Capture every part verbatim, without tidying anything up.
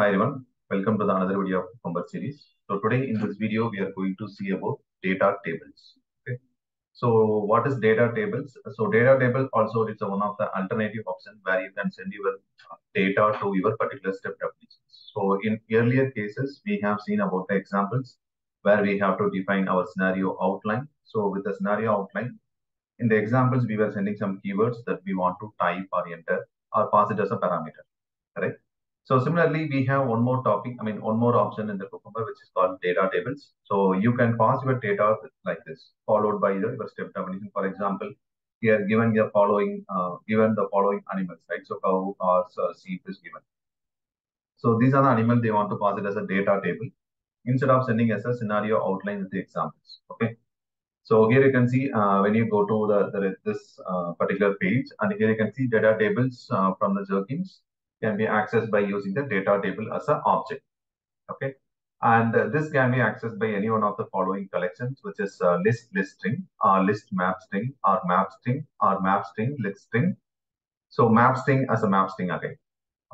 Hi everyone, welcome to the another video of Cucumber series. So today in this video we are going to see about data tables. Okay. So what is data tables? So data table also is one of the alternative options where you can send your data to your particular step applications. So in earlier cases we have seen about the examples where we have to define our scenario outline. So with the scenario outline, in the examples we were sending some keywords that we want to type or enter or pass it as a parameter. Correct. So similarly, we have one more topic, I mean, one more option in the Cucumber, which is called data tables. So you can pass your data like this, followed by the step definition. For example, here given the following, uh, given the following animals, right? So cow, horse, uh, sheep is given. So these are the animals they want to pass it as a data table instead of sending as a scenario outline with the examples. Okay. So here you can see uh, when you go to the, the this uh, particular page, and here you can see data tables uh, from the Jenkins. Can be accessed by using the data table as an object, okay? And uh, this can be accessed by any one of the following collections, which is uh, list list string, uh, list map string, or map string, or map string, list string. So map string as a map string again,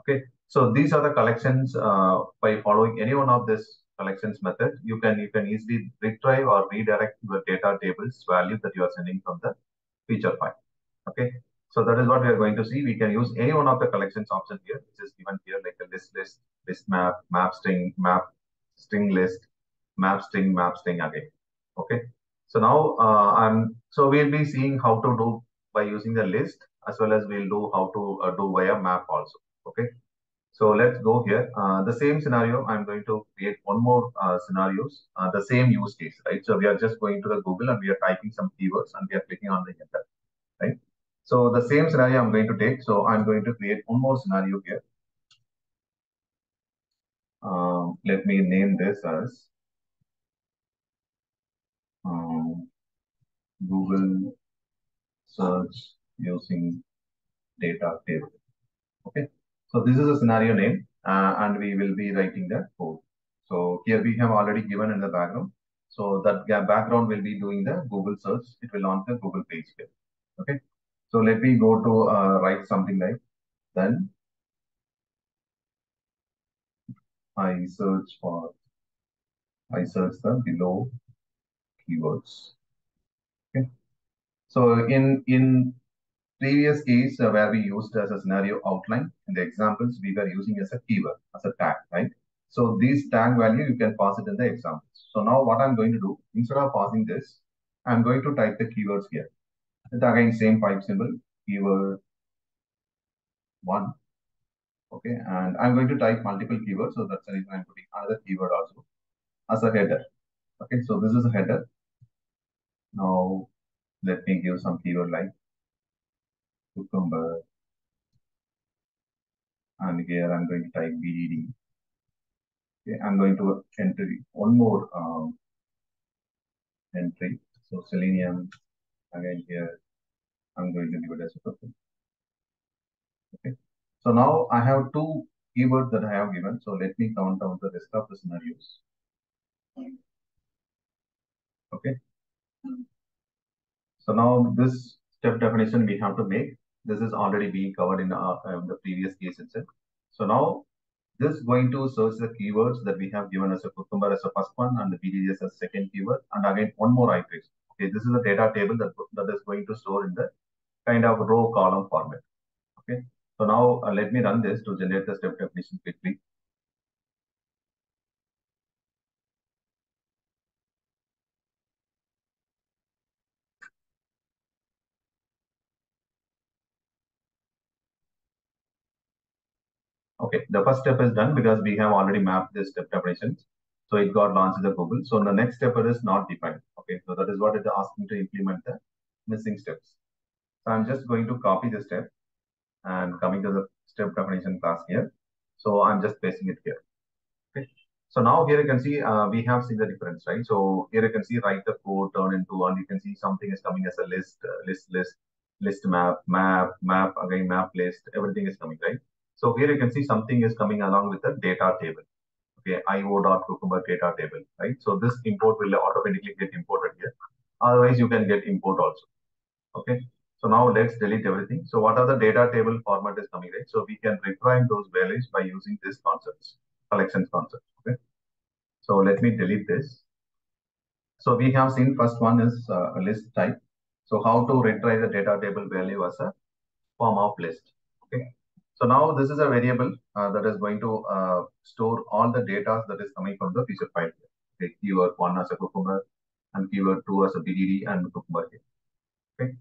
okay? So these are the collections. Uh, by following any one of this collections method, you can you can easily retrieve or redirect your data tables value that you are sending from the feature file, okay? So that is what we are going to see. We can use any one of the collections option here, which is given here, like a list list, list map, map string, map string list, map string, map string again. Okay. So now uh, I'm so we'll be seeing how to do by using the list, as well as we'll do how to uh, do via map also. Okay. So let's go here. Uh, the same scenario. I'm going to create one more uh, scenarios. Uh, the same use case, right? So we are just going to the Google and we are typing some keywords and we are clicking on the enter, right? So the same scenario I'm going to take. So I'm going to create one more scenario here. Um, let me name this as um, Google search using data table. Okay. So this is a scenario name, uh, and we will be writing that code. So here we have already given in the background. So that background will be doing the Google search. It will launch the Google page here. Okay. So let me go to uh, write something like, then I search for, I search the below keywords. Okay. So in, in previous case uh, where we used as a scenario outline, in the examples, we were using as a keyword, as a tag, right? So these tag value, you can pass it in the examples. So now what I'm going to do, instead of passing this, I'm going to type the keywords here. Again, same pipe symbol, keyword one. Okay, and I'm going to type multiple keywords, so that's the reason I'm putting another keyword also as a header. Okay, so this is a header. Now let me give some keyword like cucumber, and here I'm going to type B D D. Okay, I'm going to enter one more um, entry, so selenium. Again here, I'm going to give it as a token. Okay. So now I have two keywords that I have given. So let me count down the rest of the scenarios. Okay. So now this step definition we have to make. This is already being covered in our, um, the previous case itself. So now this is going to search the keywords that we have given as a cucumber as a first one and the B D D as a second keyword, and again one more iteration. Okay, this is a data table that, that is going to store in the kind of row column format. Okay, so now uh, let me run this to generate the step definition quickly. Okay, the first step is done because we have already mapped this step definitions. So it got launched in the Google. So the next step is not defined. Okay, so that is what it asked me to implement the missing steps. So I'm just going to copy the step and coming to the step definition class here. So I'm just pasting it here. Okay. So now here you can see uh, we have seen the difference, right? So here you can see write the code, turn into, and you can see something is coming as a list, uh, list, list, list, map, map, map, again, map, list, everything is coming, right? So here you can see something is coming along with the data table. Okay, I O dot cucumber data table, right? So this import will automatically get imported here. Otherwise, you can get import also. Okay, so now let's delete everything. So what are the data table format is coming, right? So we can retrieve those values by using these concepts. collections concept. Okay, so let me delete this. So we have seen first one is uh, a list type. So how to retrieve the data table value as a form of list. Okay. So now this is a variable uh, that is going to uh, store all the data that is coming from the feature file. Okay. Keyword one as a Cucumber and keyword two as a B D D and Cucumber here. Okay.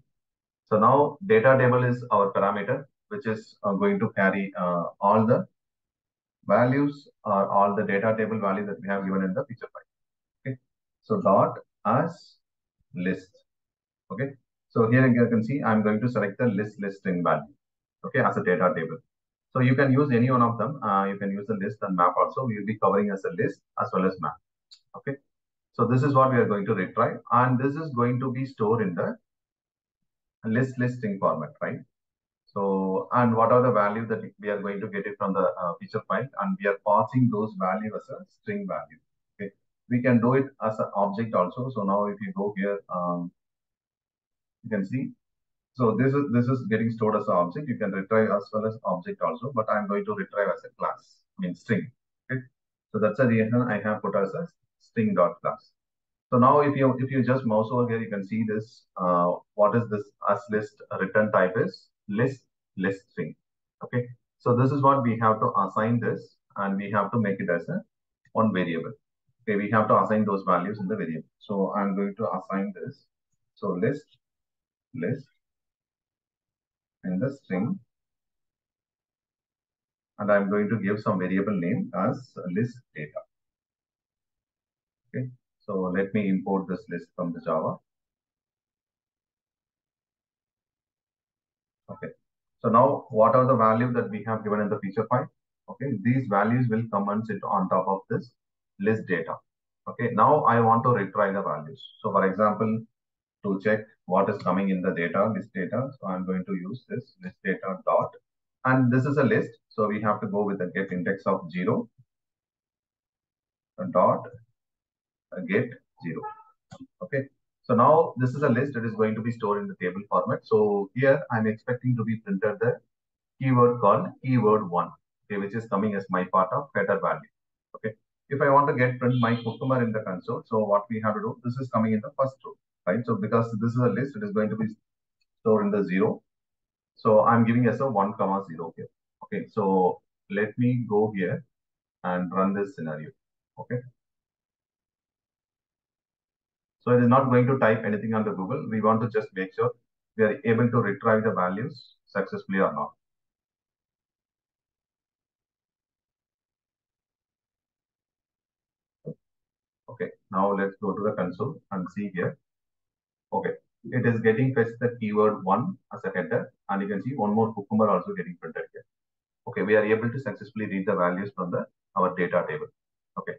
So now data table is our parameter, which is uh, going to carry uh, all the values or all the data table value that we have given in the feature file. Okay. So dot as list. Okay. So here you can see I'm going to select the list list string value. Okay, as a data table. So you can use any one of them. Uh, you can use the list and map also. We will be covering as a list as well as map. Okay. So this is what we are going to retrieve, and this is going to be stored in the list list string format, right? So, and what are the value that we are going to get it from the uh, feature file, and we are passing those values as a string value. Okay. We can do it as an object also. So now if you go here, um, you can see. So this is this is getting stored as an object. You can retrieve as well as object also, but I'm going to retrieve as a class, I mean string. Okay. So that's the reason I have put as a string dot class. So now if you if you just mouse over here, you can see this. Uh, what is this as list return type is list list string. Okay. So this is what we have to assign this, and we have to make it as a one variable. Okay. We have to assign those values in the variable. So I'm going to assign this. So list list. In the string, and I'm going to give some variable name as list data. Okay, so let me import this list from the Java. Okay, so now what are the value that we have given in the feature file? Okay, these values will come and sit on top of this list data. Okay, now I want to retrieve the values. So for example, to check what is coming in the data, list data. So I'm going to use this list data dot, and this is a list. So we have to go with a get index of zero dot get zero. Okay. So now this is a list that is going to be stored in the table format. So here I'm expecting to be printed the keyword called keyword one, okay, which is coming as my part of header value. Okay. If I want to get print my Cucumber in the console, so what we have to do, this is coming in the first row. Right, so because this is a list, it is going to be stored in the zero. So I'm giving as a one comma zero here. Okay, so let me go here and run this scenario. Okay. So it is not going to type anything on the Google. We want to just make sure we are able to retrieve the values successfully or not. Okay, now let's go to the console and see here. Okay, it is getting fetched the keyword one as a header, and you can see one more Cucumber also getting printed here. Okay, we are able to successfully read the values from the our data table. Okay,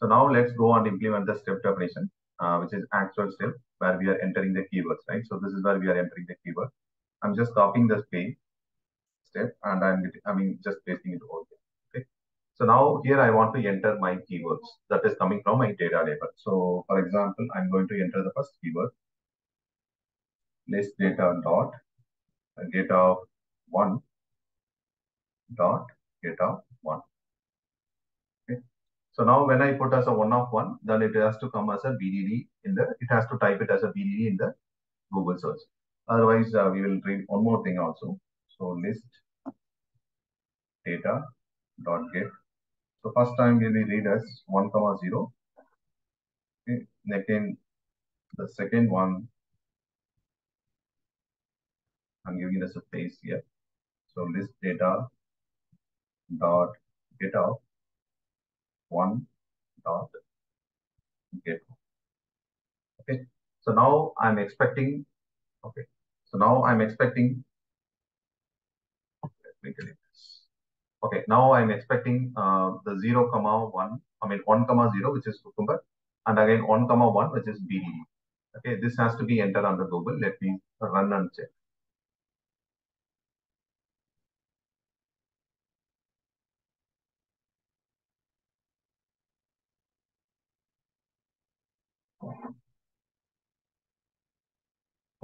so now let's go and implement the step definition, uh, which is actual step where we are entering the keywords, right? So this is where we are entering the keyword. I'm just copying this page step, and I'm I mean just pasting it over here. Okay, so now here I want to enter my keywords that is coming from my data table. So for example, I'm going to enter the first keyword. List data dot data of one dot data of one. Okay. So now when I put as a one of one, then it has to come as a B D D in the. It has to type it as a B D D in the Google search. Otherwise, uh, we will read one more thing also. So list data dot get. So first time we will read as one comma zero. Okay. Again, the second one. I'm giving us a place here. So list data dot get out one dot get. Okay. So now I'm expecting. Okay. So now I'm expecting. Let me delete this. Okay. Now I'm expecting uh, the zero comma one. I mean one comma zero, which is Cucumber, and again one comma one, which is B D D. Okay. This has to be entered under Google. Let me run and check.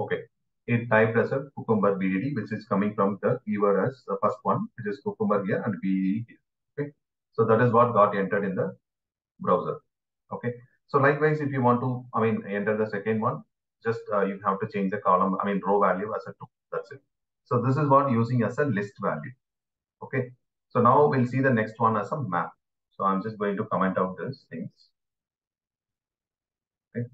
Okay, it typed as a Cucumber B D D, which is coming from the keyword as the first one, which is Cucumber here and B D D here. Okay, So that is what got entered in the browser. Okay. So likewise, if you want to, I mean, enter the second one, just uh, you have to change the column, I mean, row value as a two. That's it. So this is what using as a list value. Okay. So now we'll see the next one as a map. So I'm just going to comment out these things. Okay.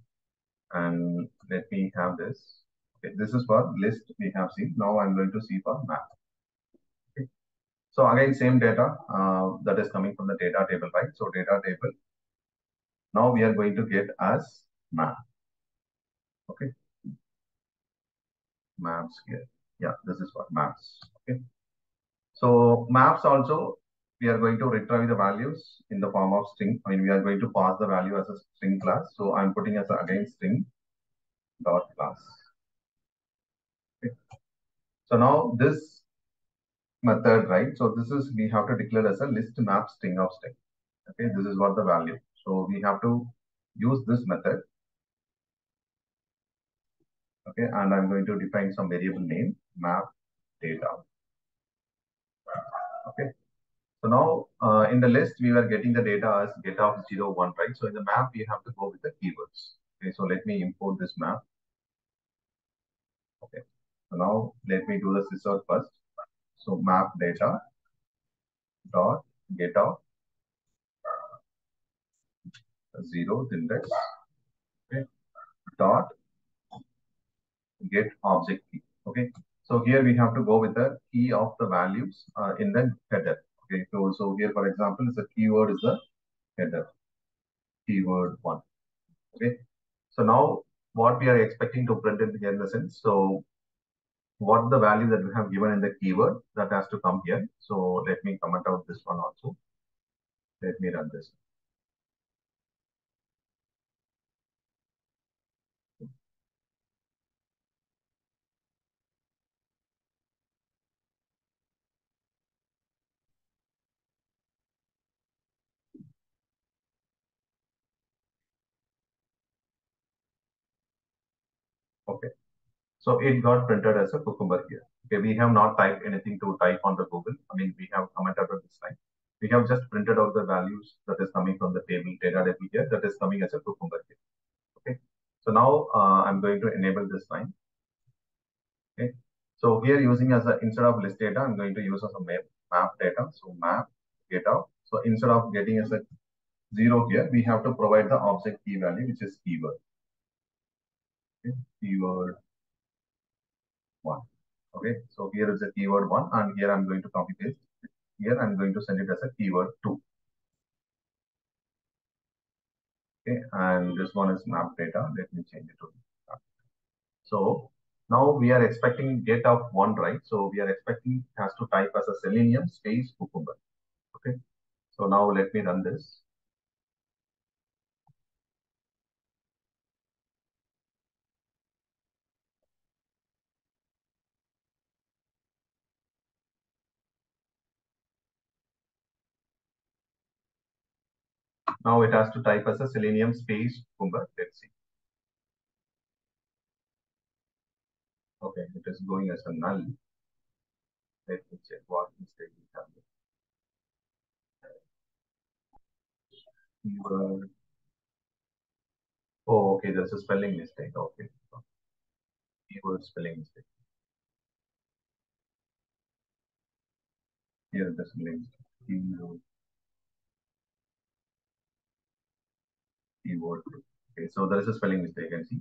And let me have this. Okay. This is for list we have seen. Now I'm going to see for map. Okay. So again, same data uh, that is coming from the data table, right? So data table. Now we are going to get as map. Okay. Maps here. Yeah, this is what maps. Okay. So maps also, we are going to retrieve the values in the form of string. I mean, we are going to pass the value as a string class. So I'm putting as a, again string dot class. Okay. So now this method, right? So this is, we have to declare as a list map string of string. Okay. This is what the value. So we have to use this method. Okay. And I'm going to define some variable name map data. Okay. So now uh, in the list, we were getting the data as get of zero one, right? So in the map, we have to go with the keywords. Okay. So let me import this map. Okay. So now let me do the scissor first. So map data dot get of zeroth index. Okay. Dot get object key. Okay. So here we have to go with the key of the values uh, in the header. Okay. So, so here, for example, is the keyword is the header. Keyword one. Okay. So now what we are expecting to print in here in the sense. So what the value that we have given in the keyword that has to come here. So let me comment out this one also. Let me run this. Okay, so it got printed as a cucumber here. Okay, we have not typed anything to type on the Google. I mean, we have commented on this line. We have just printed out the values that is coming from the table data table here that is coming as a cucumber here. Okay, so now uh, I'm going to enable this line. Okay, so here using as a instead of list data, I'm going to use as a map, map data. So map data. So instead of getting as a zero here, we have to provide the object key value which is keyword. Okay. Keyword one. Okay, so here is a keyword one, and here I'm going to copy paste. Here I'm going to send it as a keyword two. Okay, and this one is map data. Let me change it to map. So now we are expecting get of one, right? So we are expecting it has to type as a Selenium space cucumber. Okay, so now let me run this. Now it has to type as a Selenium space cucumber. Let's see. Okay, it is going as a null. Let me check what mistake we have here. Oh, okay, there's a spelling mistake. Okay. Keyword spelling mistake. Here it is spelling mistake. Keyword. Okay, so there is a spelling mistake. I see.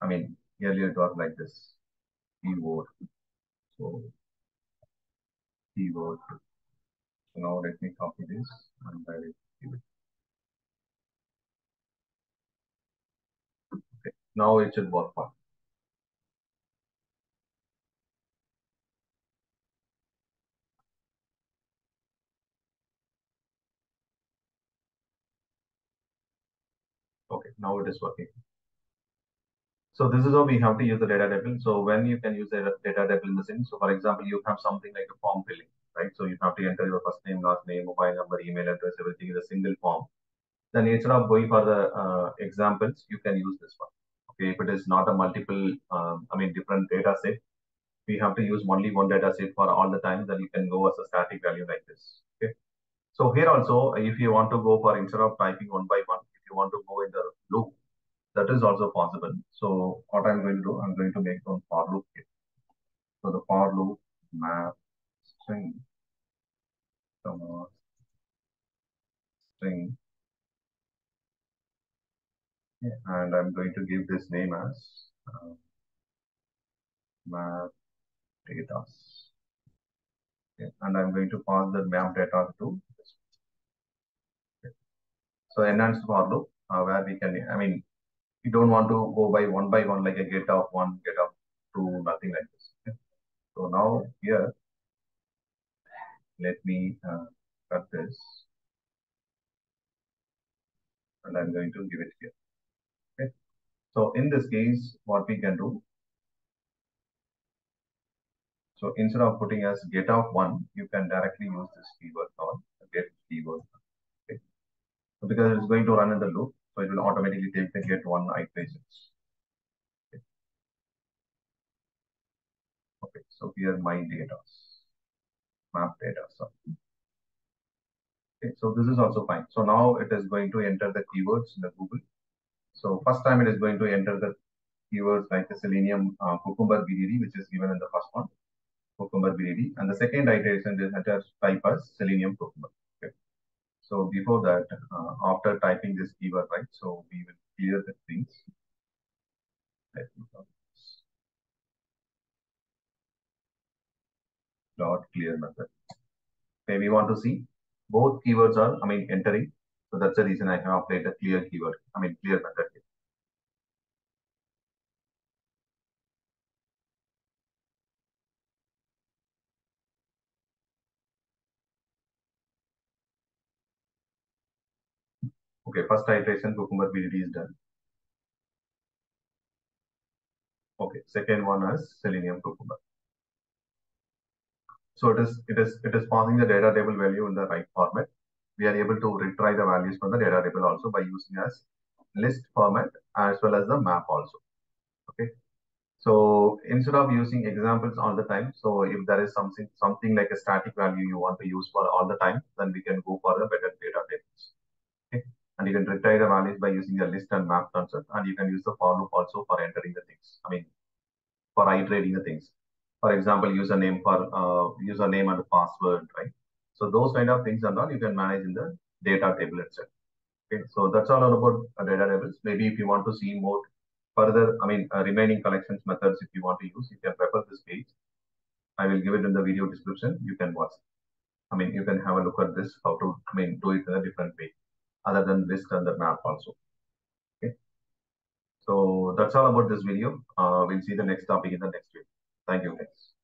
I mean, earlier it was like this. Keyword. So keyword. So now let me copy this and I will give it. Okay, now it should work fine. Okay, now it is working. So this is how we have to use the data table. So when you can use the data table in the sense, so for example, you have something like a form filling, right? So you have to enter your first name, last name, mobile number, email address, everything in a single form. Then instead of going for the uh, examples, you can use this one. Okay, if it is not a multiple, um, I mean, different data set, we have to use only one data set for all the time. Then you can go as a static value like this. Okay. So here also, if you want to go for, instead of typing one by one, if you want to go in the loop, that is also possible. So what I'm going to do, I'm going to make one for loop here. So the for loop map string, comma, string. Yeah. And I'm going to give this name as uh, map data. Okay. And I'm going to pass the map data to this. Okay. So enhanced for loop, uh, where we can, I mean, you don't want to go by one by one, like a get of one, get of two, nothing like this. Okay. So now here, let me uh, cut this. And I'm going to give it here. Okay. So in this case, what we can do, so instead of putting as get of one, you can directly use this keyword called get keyword. Okay. So because it's going to run in the loop, so it will automatically take the get one iterations. Okay. Okay. So here my data, map data. So. Okay. So this is also fine. So now it is going to enter the keywords in the Google. So first time it is going to enter the keywords like the Selenium uh, Cucumber B D D, which is given in the first one. Cucumber B D D, and the second iteration is type as Selenium Cucumber. Okay. So before that, uh, after typing this keyword, right? So we will clear the things. Dot clear method. Okay, we want to see both keywords are, I mean, entering. So that's the reason I have applied a clear keyword. I mean, clear method here. Okay, first iteration, Cucumber B D D is done. Okay, second one is Selenium Cucumber. So it is it is it is passing the data table value in the right format. We are able to retry the values from the data table also by using as list format as well as the map also. Okay. So instead of using examples all the time, so if there is something something like a static value you want to use for all the time, then we can go for the better data tables. Okay. And you can retry the values by using the list and map concept. And you can use the for loop also for entering the things. I mean, for iterating the things. For example, username for uh, username and password, right? So those kind of things are not you can manage in the data table itself. Okay. So that's all about data tables. Maybe if you want to see more further, I mean, uh, remaining collections methods, if you want to use, you can refer this page. I will give it in the video description. You can watch. I mean, you can have a look at this, how to, I mean, do it in a different way. Other than list and the map also. Okay. So that's all about this video. Uh, we'll see the next topic in the next video. Thank you guys.